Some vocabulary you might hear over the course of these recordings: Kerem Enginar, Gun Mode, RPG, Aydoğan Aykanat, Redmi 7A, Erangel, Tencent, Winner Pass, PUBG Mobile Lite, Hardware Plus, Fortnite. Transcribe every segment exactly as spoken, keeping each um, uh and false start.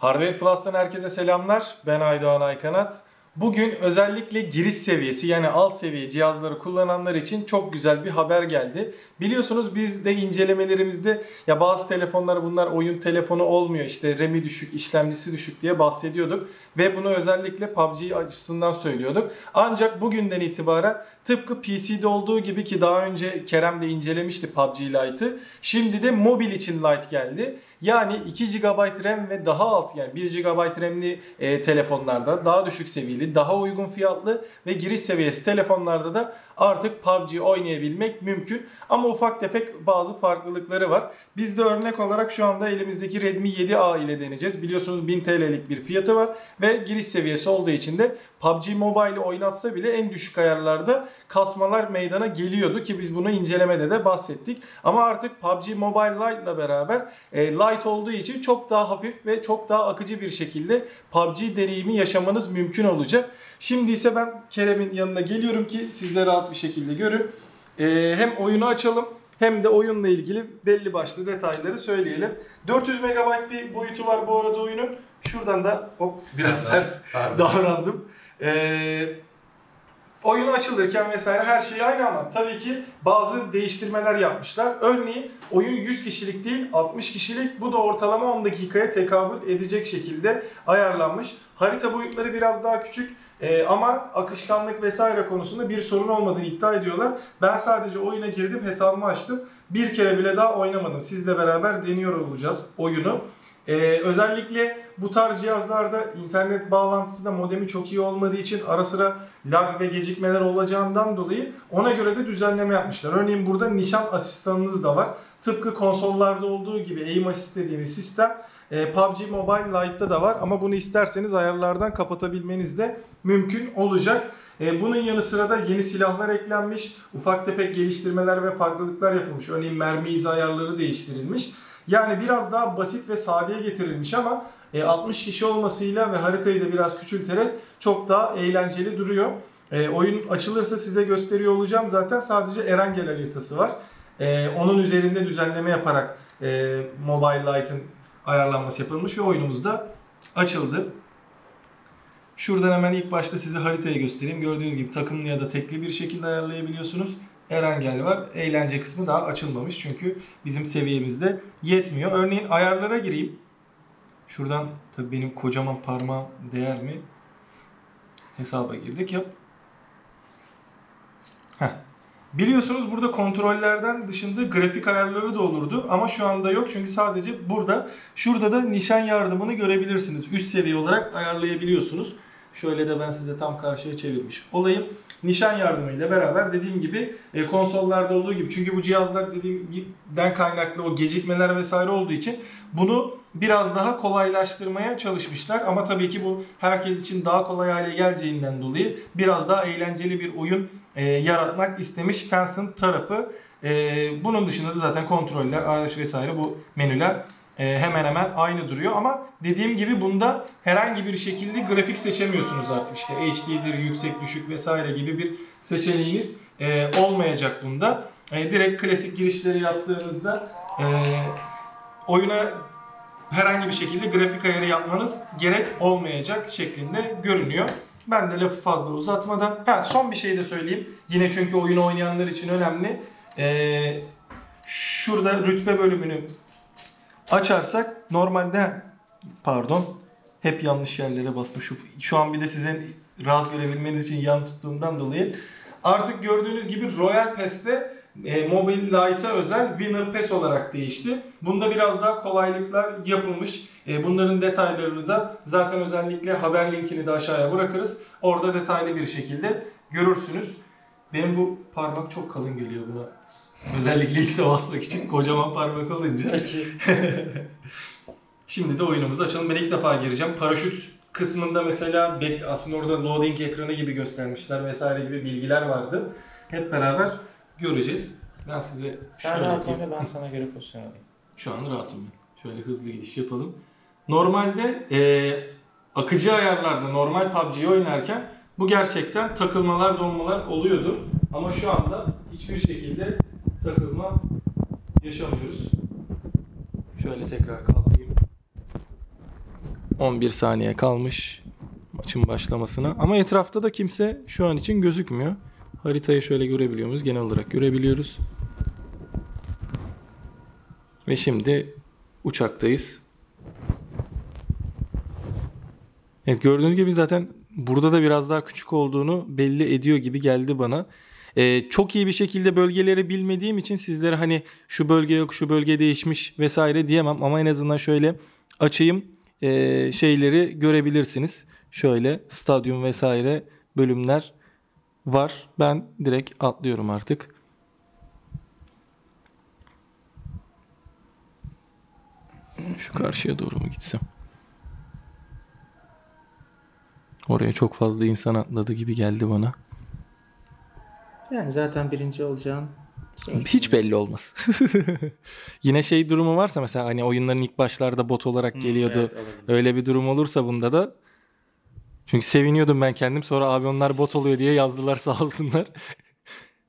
Hardware Plus'tan herkese selamlar. Ben Aydoğan Aykanat. Bugün özellikle giriş seviyesi yani alt seviye cihazları kullananlar için çok güzel bir haber geldi. Biliyorsunuz biz de incelemelerimizde ya bazı telefonlar bunlar oyun telefonu olmuyor işte R A M'i düşük, işlemcisi düşük diye bahsediyorduk. Ve bunu özellikle P U B G açısından söylüyorduk. Ancak bugünden itibaren tıpkı P C'de olduğu gibi ki daha önce Kerem de incelemişti P U B G Lite'ı. Şimdi de mobil için Lite geldi. Yani iki gigabayt RAM ve daha alt yani bir gigabayt RAM'li e, telefonlarda daha düşük seviyeli, daha uygun fiyatlı ve giriş seviyesi telefonlarda da artık P U B G oynayabilmek mümkün. Ama ufak tefek bazı farklılıkları var. Biz de örnek olarak şu anda elimizdeki Redmi yedi A ile deneyeceğiz. Biliyorsunuz bin T L'lik bir fiyatı var ve giriş seviyesi olduğu için de P U B G Mobile'i oynatsa bile en düşük ayarlarda kasmalar meydana geliyordu ki biz bunu incelemede de bahsettik. Ama artık P U B G Mobile Lite ile beraber e, Lite olduğu için çok daha hafif ve çok daha akıcı bir şekilde P U B G deneyimi yaşamanız mümkün olacak. Şimdi ise ben Kerem'in yanına geliyorum ki siz de rahat bir şekilde görün. Ee, hem oyunu açalım hem de oyunla ilgili belli başlı detayları söyleyelim. dört yüz megabayt bir boyutu var bu arada oyunun. Şuradan da hop biraz sert davrandım. Ee, oyun açılırken vesaire her şey aynı ama tabii ki bazı değiştirmeler yapmışlar. Örneğin oyun yüz kişilik değil altmış kişilik, bu da ortalama on dakikaya tekabül edecek şekilde ayarlanmış. Harita boyutları biraz daha küçük. Ee, ama akışkanlık vesaire konusunda bir sorun olmadığını iddia ediyorlar. Ben sadece oyuna girdim, hesabımı açtım. Bir kere bile daha oynamadım. Sizle beraber deniyor olacağız oyunu. Ee, özellikle bu tarz cihazlarda internet bağlantısı da modemi çok iyi olmadığı için ara sıra lag ve gecikmeler olacağından dolayı ona göre de düzenleme yapmışlar. Örneğin burada nişan asistanınız da var. Tıpkı konsollarda olduğu gibi aim assist dediğimiz sistem P U B G Mobile Lite'da da var ama bunu isterseniz ayarlardan kapatabilmeniz de mümkün olacak. Bunun yanı sıra da yeni silahlar eklenmiş, ufak tefek geliştirmeler ve farklılıklar yapılmış. Örneğin mermi izi ayarları değiştirilmiş. Yani biraz daha basit ve sadeye getirilmiş ama altmış kişi olmasıyla ve haritayı da biraz küçülterek çok daha eğlenceli duruyor. Oyun açılırsa size gösteriyor olacağım. Zaten sadece Erangel haritası var. Onun üzerinde düzenleme yaparak Mobile Lite'ın ayarlanması yapılmış ve oyunumuz da açıldı. Şuradan hemen ilk başta size haritayı göstereyim. Gördüğünüz gibi takımlı ya da tekli bir şekilde ayarlayabiliyorsunuz. Erangel var. Eğlence kısmı daha açılmamış çünkü bizim seviyemizde yetmiyor. Örneğin ayarlara gireyim. Şuradan tabii benim kocaman parmağım değer mi? Hesaba girdik. Yap. Heh. Biliyorsunuz burada kontrollerden dışında grafik ayarları da olurdu ama şu anda yok çünkü sadece burada, şurada da nişan yardımını görebilirsiniz. Üst seviye olarak ayarlayabiliyorsunuz. Şöyle de ben size tam karşıya çevirmiş olayım. Nişan yardımıyla beraber dediğim gibi konsollarda olduğu gibi, çünkü bu cihazlar dediğimden kaynaklı o gecikmeler vesaire olduğu için bunu biraz daha kolaylaştırmaya çalışmışlar. Ama tabii ki bu herkes için daha kolay hale geleceğinden dolayı biraz daha eğlenceli bir oyun e, yaratmak istemiş Tencent tarafı. E, bunun dışında da zaten kontroller, araç vesaire bu menüler e, hemen hemen aynı duruyor. Ama dediğim gibi bunda herhangi bir şekilde grafik seçemiyorsunuz artık. İşte H D'dir, yüksek, düşük vesaire gibi bir seçeneğiniz e, olmayacak bunda. E, direkt klasik girişleri yaptığınızda e, oyuna herhangi bir şekilde grafik ayarı yapmanız gerek olmayacak şeklinde görünüyor. Ben de lafı fazla uzatmadan ha, son bir şey de söyleyeyim. Yine çünkü oyunu oynayanlar için önemli. Ee, şurada rütbe bölümünü açarsak normalde pardon hep yanlış yerlere bastım. Şu, şu an bir de sizin rahat görebilmeniz için yan tuttuğumdan dolayı. Artık gördüğünüz gibi Royal Pass'te E, Mobile Lite'a özel Winner Pass olarak değişti. Bunda biraz daha kolaylıklar yapılmış. E, bunların detaylarını da zaten özellikle haber linkini de aşağıya bırakırız. Orada detaylı bir şekilde görürsünüz. Benim bu parmak çok kalın geliyor buna. Özellikle ilk basmak için kocaman parmak alınca. Şimdi de oyunumuzu açalım. Ben ilk defa gireceğim. Paraşüt kısmında mesela aslında orada loading ekranı gibi göstermişler vesaire gibi bilgiler vardı. Hep beraber göreceğiz. Ben size sen şöyle rahat yapayım. Ol ve ben sana göre pozisyon alayım. Şu an rahatım. Şöyle hızlı gidiş yapalım. Normalde e, akıcı ayarlarda normal P U B G'yi oynarken bu gerçekten takılmalar, donmalar oluyordu. Ama şu anda hiçbir şekilde takılma yaşamıyoruz. Şöyle tekrar kalkayım. on bir saniye kalmış maçın başlamasına. Ama etrafta da kimse şu an için gözükmüyor. Haritayı şöyle görebiliyor muyuz? Genel olarak görebiliyoruz. Ve şimdi uçaktayız. Evet, gördüğünüz gibi zaten burada da biraz daha küçük olduğunu belli ediyor gibi geldi bana. Ee, çok iyi bir şekilde bölgeleri bilmediğim için sizlere hani şu bölge yok, şu bölge değişmiş vesaire diyemem. Ama en azından şöyle açayım, ee, şeyleri görebilirsiniz. Şöyle stadyum vesaire bölümler var. Ben direkt atlıyorum artık. Şu karşıya doğru mu gitsem? Oraya çok fazla insan atladı gibi geldi bana. Yani zaten birinci olacağın şey hiç belli olmaz. Yine şey durumu varsa mesela hani oyunların ilk başlarda bot olarak geliyordu. Hmm, evet, öyle bir durum olursa bunda da. Çünkü seviniyordum ben kendim. Sonra abi onlar bot oluyor diye yazdılar sağ olsunlar.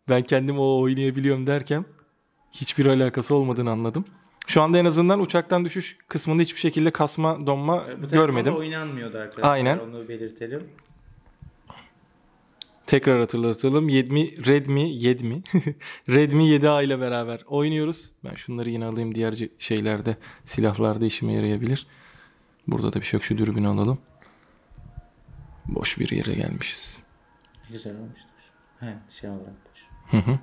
Ben kendim o oynayabiliyorum derken hiçbir alakası olmadığını anladım. Şu anda en azından uçaktan düşüş kısmında hiçbir şekilde kasma, donma bu görmedim. Bu oynanmıyordu arkadaşlar. Aynen. Onu belirtelim. Tekrar hatırlatalım. Redmi, Redmi, Redmi Redmi seven A ile beraber oynuyoruz. Ben şunları yine alayım. Diğer şeylerde, silahlarda işime yarayabilir. Burada da bir şey yok. Şu dürbünü alalım. Boş bir yere gelmişiz. Güzel olmuştur. He, şey olarak boş. Hı hı.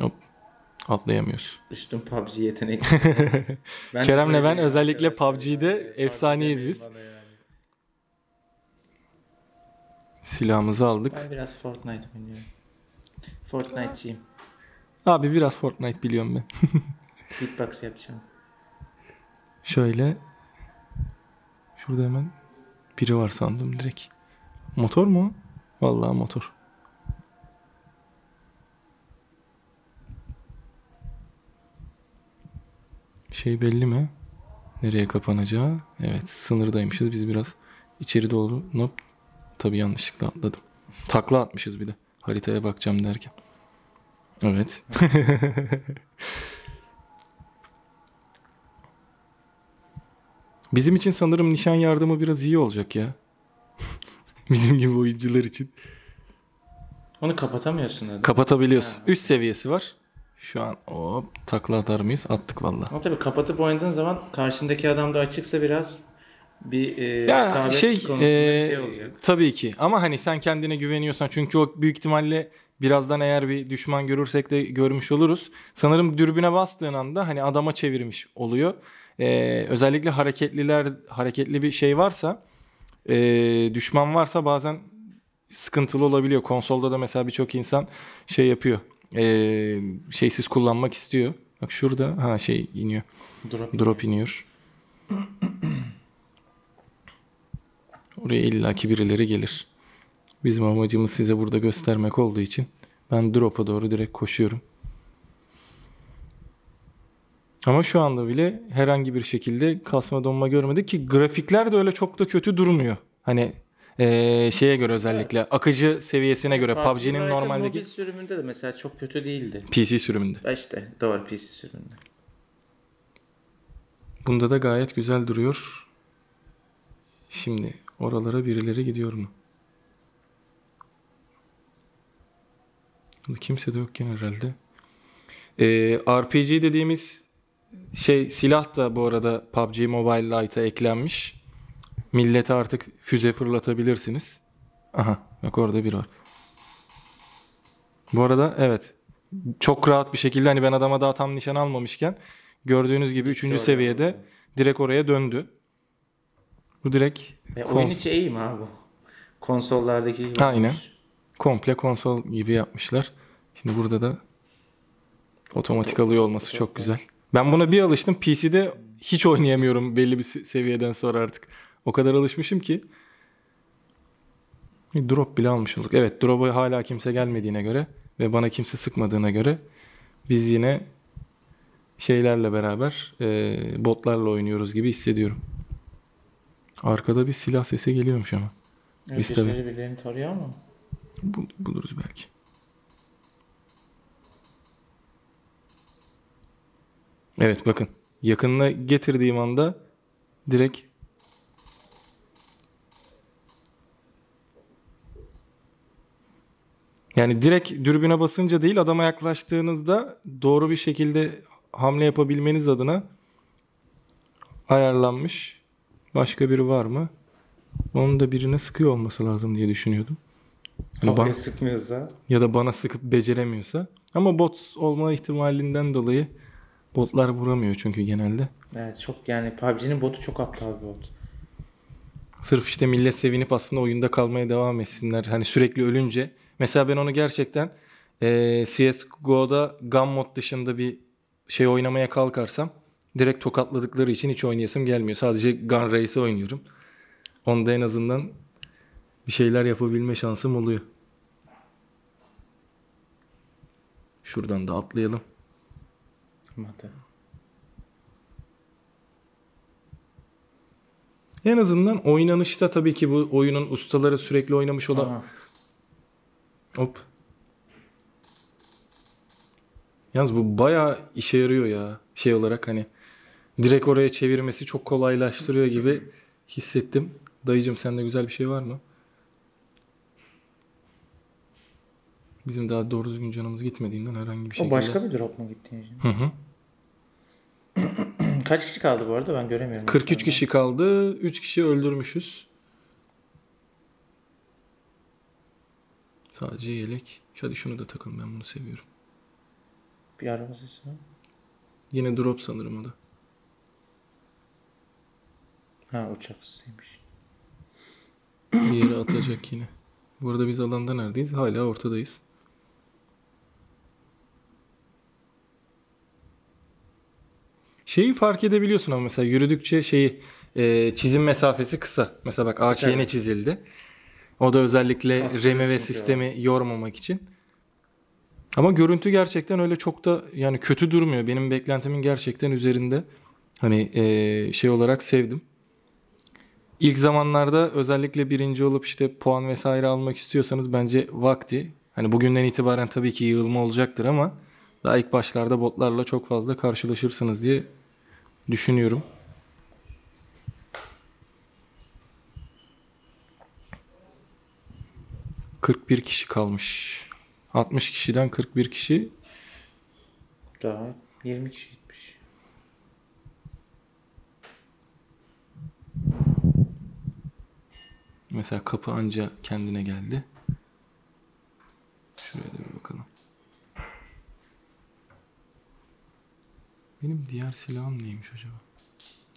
Hop. Atlayamıyoruz. Üstün P U B G yetenekli. Kerem'le ben, ben özellikle P U B G'de yani, efsaneyiz biz. Yani. Silahımızı aldık. Ben biraz Fortnite oynuyorum. Fortnite'ciyim. Abi biraz Fortnite biliyorum ben. Beatbox yapacağım. Şöyle. Şurada hemen biri var sandım direkt. Motor mu? Vallahi motor. Şey belli mi? Nereye kapanacağı? Evet, sınırdaymışız. Biz biraz içeri doğru. Nop. Tabii yanlışlıkla atladım. Takla atmışız bir de. Haritaya bakacağım derken. Evet. Bizim için sanırım nişan yardımı biraz iyi olacak ya. Bizim gibi oyuncular için. Onu kapatamıyorsun hadi. Kapatabiliyorsun. Üst seviyesi var. Şu an hop takla atar mıyız? Attık vallahi. Ama tabii kapatıp oynadığın zaman karşındaki adam da açıksa biraz bir e, ya şey, e, bir şey olacak. Tabii ki. Ama hani sen kendine güveniyorsan çünkü o büyük ihtimalle birazdan eğer bir düşman görürsek de görmüş oluruz. Sanırım dürbüne bastığın anda hani adama çevirmiş oluyor. Ee, özellikle hareketliler hareketli bir şey varsa e, düşman varsa bazen sıkıntılı olabiliyor. Konsolda da mesela birçok insan şey yapıyor. Ee, şeysiz kullanmak istiyor. Bak şurada ha şey iniyor. Drop, Drop iniyor. Oraya illaki birileri gelir. Bizim amacımız size burada göstermek olduğu için ben drop'a doğru direkt koşuyorum. Ama şu anda bile herhangi bir şekilde kasma donma görmedik ki grafikler de öyle çok da kötü durmuyor. Hani Ee, şeye göre özellikle evet. Akıcı seviyesine göre P U B G'nin normaldeki mobil sürümünde de mesela çok kötü değildi. P C sürümünde. İşte doğru P C sürümünde. Bunda da gayet güzel duruyor. Şimdi oralara birileri gidiyor mu? Kimse de yokken herhalde. Ee, R P G dediğimiz şey silah da bu arada P U B G Mobile Lite'a eklenmiş. Millete artık füze fırlatabilirsiniz. Aha bak orada biri var. Bu arada evet. Çok rahat bir şekilde hani ben adama daha tam nişan almamışken gördüğünüz gibi üçüncü seviyede direkt oraya döndü. Bu direkt e, oyun içi iyi mi abi? Konsollardaki gibi. Aynen. Komple konsol gibi yapmışlar. Şimdi burada da otomatik alıyor olması çok, çok güzel. Ben buna bir alıştım. P C'de hiç oynayamıyorum belli bir seviyeden sonra artık. O kadar alışmışım ki. Drop bile almış olduk. Evet, drop'a hala kimse gelmediğine göre ve bana kimse sıkmadığına göre biz yine şeylerle beraber e, botlarla oynuyoruz gibi hissediyorum. Arkada bir silah sesi geliyormuş ama. Evet, biz tabii. Birilerini tarıyor mu? Bul buluruz belki. Evet bakın. Yakınına getirdiğim anda direkt. Yani direkt dürbüne basınca değil, adama yaklaştığınızda doğru bir şekilde hamle yapabilmeniz adına ayarlanmış. Başka biri var mı? Onun da birine sıkıyor olması lazım diye düşünüyordum. Yani bana sıkmıyorsa. Ya da bana sıkıp beceremiyorsa. Ama bot olma ihtimalinden dolayı botlar vuramıyor çünkü genelde. Evet, çok yani P U B G'nin botu çok aptal bir bot. Sırf işte millet sevinip aslında oyunda kalmaya devam etsinler. Hani sürekli ölünce. Mesela ben onu gerçekten e, C S G O'da Gun Mode dışında bir şey oynamaya kalkarsam direkt tokatladıkları için hiç oynayasım gelmiyor. Sadece Gun Race'i oynuyorum. Onda en azından bir şeyler yapabilme şansım oluyor. Şuradan da atlayalım. Hadi. En azından oynanışta tabii ki bu oyunun ustaları sürekli oynamış olan... Aha. Hop. Yalnız bu bayağı işe yarıyor ya. Şey olarak hani direkt oraya çevirmesi çok kolaylaştırıyor gibi hissettim. Dayıcım sende güzel bir şey var mı? Bizim daha doğru düzgün canımız gitmediğinden herhangi bir şekilde. O başka bir drop mu gitti? Hı hı. Kaç kişi kaldı bu arada? Ben göremiyorum. kırk üç kişi kaldı. üç kişi öldürmüşüz. Sadece yelek. Hadi şunu da takın. Ben bunu seviyorum. Bir aramız üstüne. Yine drop sanırım o da. Ha, uçaksızıymış. Bir yere atacak yine. Bu arada biz alanda neredeyiz? Hala ortadayız. Şeyi fark edebiliyorsun ama mesela yürüdükçe şeyi e, çizim mesafesi kısa. Mesela bak ağaç evet. Yeni çizildi. O da özellikle aslında reme ve sistemi ya. Yormamak için. Ama görüntü gerçekten öyle çok da yani kötü durmuyor. Benim beklentimin gerçekten üzerinde. Hani e, şey olarak sevdim. İlk zamanlarda özellikle birinci olup işte puan vesaire almak istiyorsanız bence vakti. Hani bugünden itibaren tabii ki yığılma olacaktır ama daha ilk başlarda botlarla çok fazla karşılaşırsınız diye düşünüyorum. kırk bir kişi kalmış. altmış kişiden kırk bir kişi. Daha yirmi kişi gitmiş. Mesela kapı anca kendine geldi. Şuraya da bir bakalım. Benim diğer silahım neymiş acaba?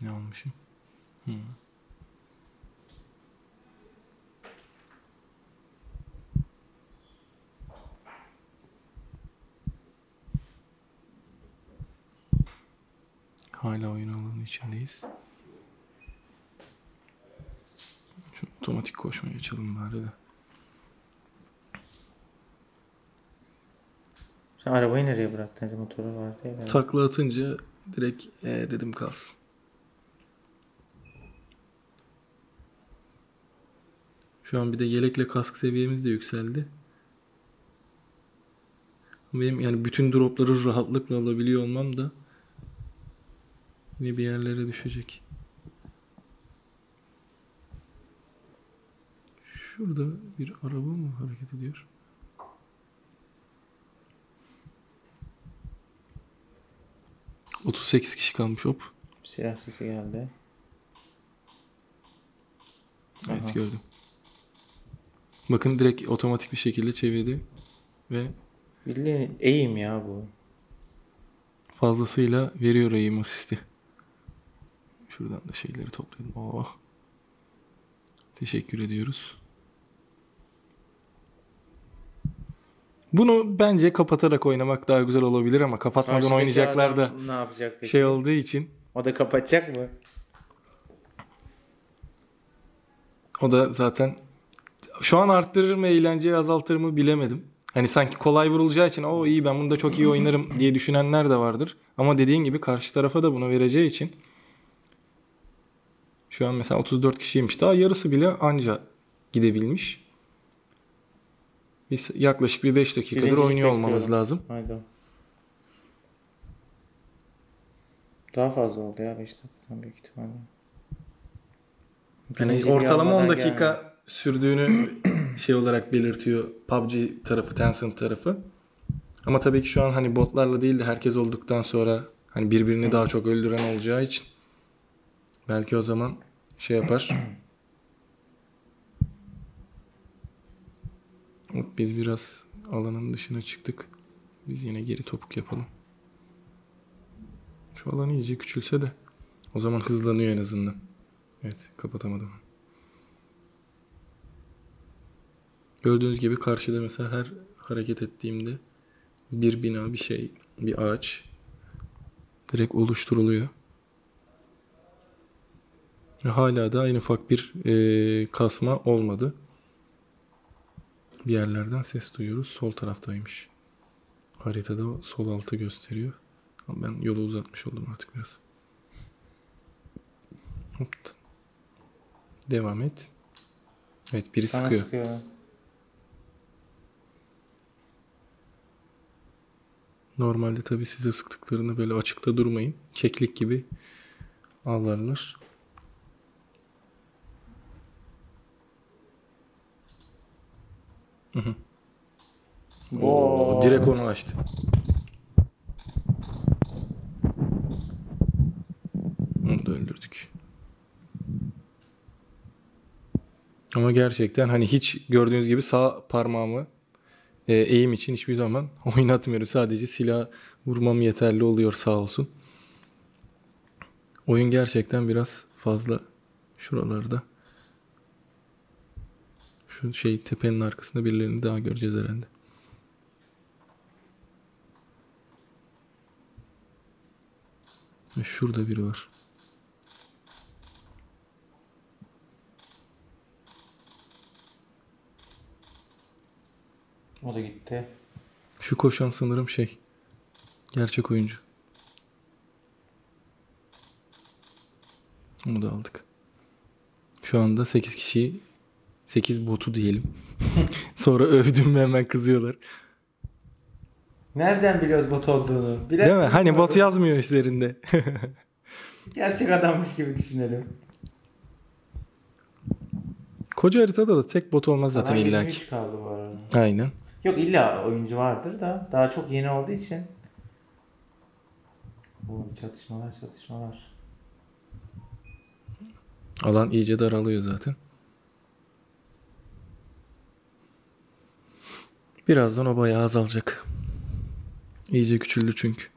Ne almışım? Hı. Hala oyun alanının içindeyiz. Şu otomatik koşmayı açalım bari de. Sen arabayı nereye bıraktın? Motoru vardı ya. Takla atınca direkt e, dedim kalsın. Şu an bir de yelekle kask seviyemiz de yükseldi. Benim yani bütün dropları rahatlıkla alabiliyor olmam da yine bir yerlere düşecek. Şurada bir araba mı hareket ediyor? otuz sekiz kişi kalmış hop. Silah sesi geldi. Evet. Aha. Gördüm. Bakın direkt otomatik bir şekilde çevirdi. Ve bildiğin eğim ya bu. Fazlasıyla veriyor eğim asisti. Şuradan da şeyleri toplayalım. Oh. Teşekkür ediyoruz. Bunu bence kapatarak oynamak daha güzel olabilir ama kapatmadan karşıdaki oynayacaklar da ne yapacak peki? Şey olduğu için. O da kapatacak mı? O da zaten şu an arttırır mı eğlenceyi azaltır mı bilemedim. Hani sanki kolay vurulacağı için o iyi ben bunu da çok iyi oynarım diye düşünenler de vardır. Ama dediğin gibi karşı tarafa da bunu vereceği için. Şu an mesela otuz dört kişiymiş. Daha yarısı bile anca gidebilmiş. Biz yaklaşık bir beş dakikadır Birincilik oynuyor olmamız lazım. Aynen. Daha fazla oldu ya beş dakikadan büyük ihtimalle. Yani ortalama on dakika yani sürdüğünü şey olarak belirtiyor P U B G tarafı, Tencent tarafı. Ama tabii ki şu an hani botlarla değil de herkes olduktan sonra hani birbirini daha çok öldüren olacağı için belki o zaman şey yapar. Biz biraz alanın dışına çıktık. Biz yine geri topuk yapalım. Şu alan iyice küçülse de o zaman hızlanıyor en azından. Evet, kapatamadım. Gördüğünüz gibi karşıda mesela her hareket ettiğimde bir bina, bir şey, bir ağaç direkt oluşturuluyor. Ve hala da en ufak bir e, kasma olmadı. Bir yerlerden ses duyuyoruz. Sol taraftaymış. Haritada sol altı gösteriyor. Ama ben yolu uzatmış oldum artık biraz. Hop. Devam et. Evet, biri sana sıkıyor. sıkıyor. Normalde tabii size sıktıklarını böyle açıkta durmayın. Keklik gibi avlarlar. Hı hı. Oo, direkt onu açtı. Onu da öldürdük. Ama gerçekten hani hiç gördüğünüz gibi sağ parmağımı e, eğim için hiçbir zaman oynatmıyorum. Sadece silah vurmam yeterli oluyor sağ olsun. Oyun gerçekten biraz fazla şuralarda. Şu şey tepenin arkasında birilerini daha göreceğiz herhalde. Şurada biri var. O da gitti. Şu koşan sanırım şey, gerçek oyuncu. Onu da aldık. Şu anda sekiz kişiyi, sekiz botu diyelim. Sonra övdüm ve hemen kızıyorlar. Nereden biliyoruz bot olduğunu? Bilen Değil mi? Hani bot yazmıyor üstlerinde. Gerçek adammış gibi düşünelim. Koca haritada da tek bot olmaz zaten illa ki. üç kaldı bu arada. Aynen. Yok illa oyuncu vardır da daha çok yeni olduğu için. Oğlum çatışmalar çatışmalar. Alan iyice daralıyor zaten. Birazdan o bayağı azalacak. İyice küçüldü çünkü.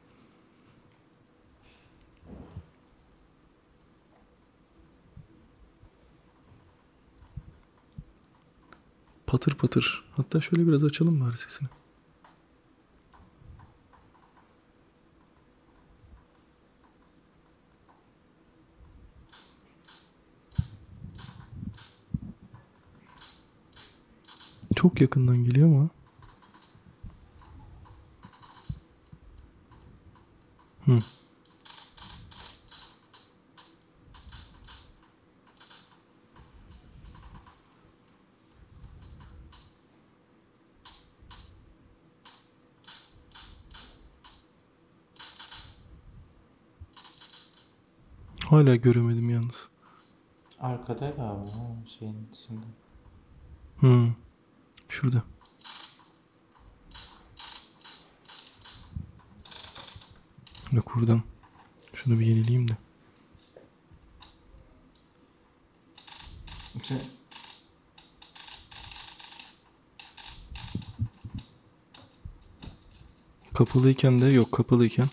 Patır patır. Hatta şöyle biraz açalım bari sesini. Çok yakından geliyor ama. Hı. Hala göremedim yalnız. Arkada galiba şeyin içinde. Hı. Şurada. Bak buradan. Şunu bir yenileyim de. Sen... Kapalıyken de yok, kapalıyken.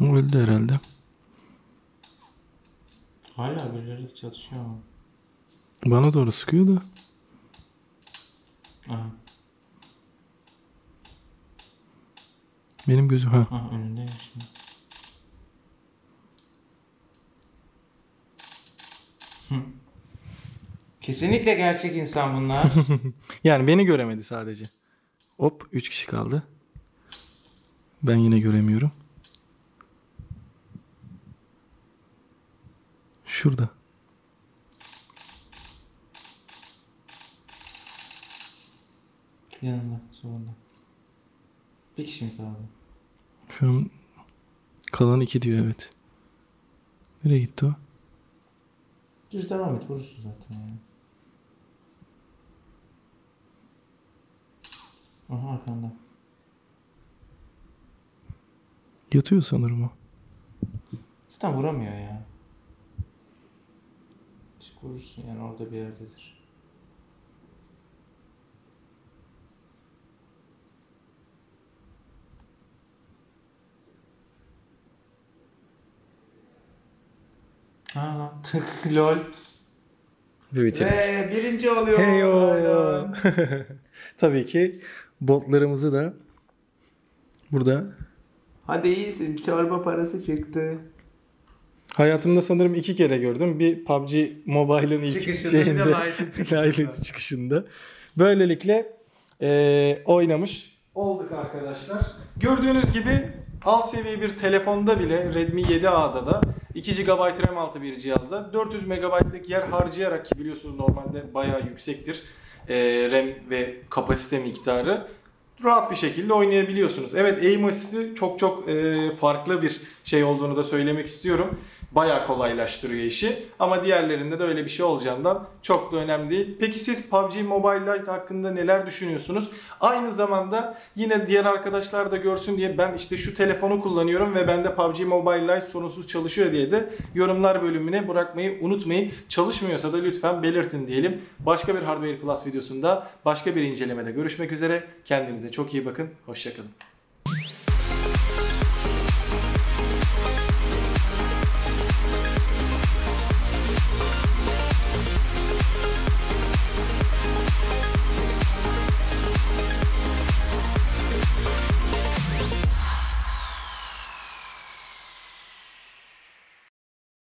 O öldü herhalde. Hala birileri çatışıyor ama. Bana doğru sıkıyor da. Aha. Benim gözüm ha. Ha önündeyim şimdi. Kesinlikle gerçek insan bunlar. Yani beni göremedi sadece. Hop, üç kişi kaldı. Ben yine göremiyorum. Şurada. Yanında, solunda. Bir kişi mi kaldı? Şu an kalan iki diyor, evet. Nereye gitti o? Düz devam et, vurursun zaten yani. Aha arkanda. Yatıyor sanırım o. Zaten vuramıyor ya. Çık vurursun yani, orada bir yerdedir. Ha, tık lol. Ve birinci oluyor. Heyo. Tabii ki botlarımızı da burada. Hadi iyisin, çorba parası çıktı. Hayatımda sanırım iki kere gördüm. Bir P U B G Mobile'ın ilk çıkışında, şeyinde, Lite'ın çıkışında. Böylelikle e, oynamış olduk arkadaşlar. Gördüğünüz gibi alt seviye bir telefonda bile, Redmi yedi A'da da iki gigabayt RAM altı bir cihazda dört yüz megabaytlık yer harcayarak, ki biliyorsunuz normalde bayağı yüksektir e, RAM ve kapasite miktarı, rahat bir şekilde oynayabiliyorsunuz. Evet, aim assist'i çok çok e, farklı bir şey olduğunu da söylemek istiyorum. Bayağı kolaylaştırıyor işi ama diğerlerinde de öyle bir şey olacağından çok da önemli değil. Peki siz P U B G Mobile Lite hakkında neler düşünüyorsunuz? Aynı zamanda yine diğer arkadaşlar da görsün diye, ben işte şu telefonu kullanıyorum ve bende P U B G Mobile Lite sorunsuz çalışıyor diye de yorumlar bölümüne bırakmayı unutmayın. Çalışmıyorsa da lütfen belirtin diyelim. Başka bir Hardware Plus videosunda, başka bir incelemede görüşmek üzere. Kendinize çok iyi bakın. Hoşçakalın.